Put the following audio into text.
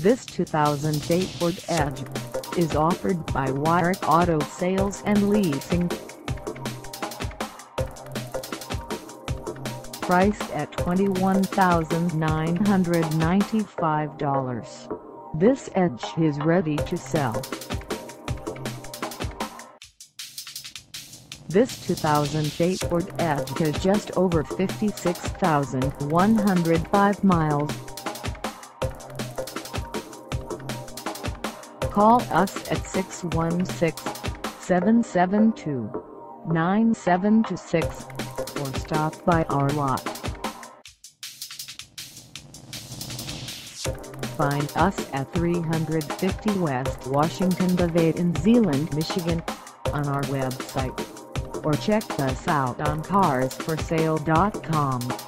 This 2008 Ford Edge is offered by Warrick Auto Sales and Leasing. Priced at $21,995, this Edge is ready to sell. This 2008 Ford Edge has just over 56,105 miles. Call us at 616-772-9726 or stop by our lot. Find us at 350 West Washington Boulevard in Zeeland, Michigan on our website, or check us out on carsforsale.com.